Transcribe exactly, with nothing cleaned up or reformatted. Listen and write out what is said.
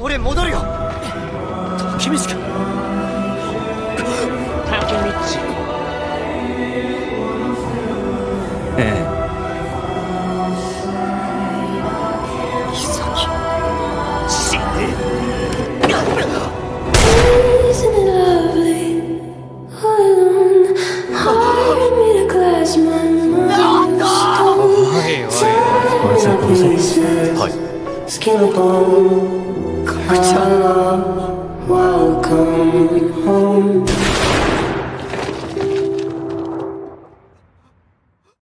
俺戻るよ。君しか。タケミチ。ええ。 Welcome home.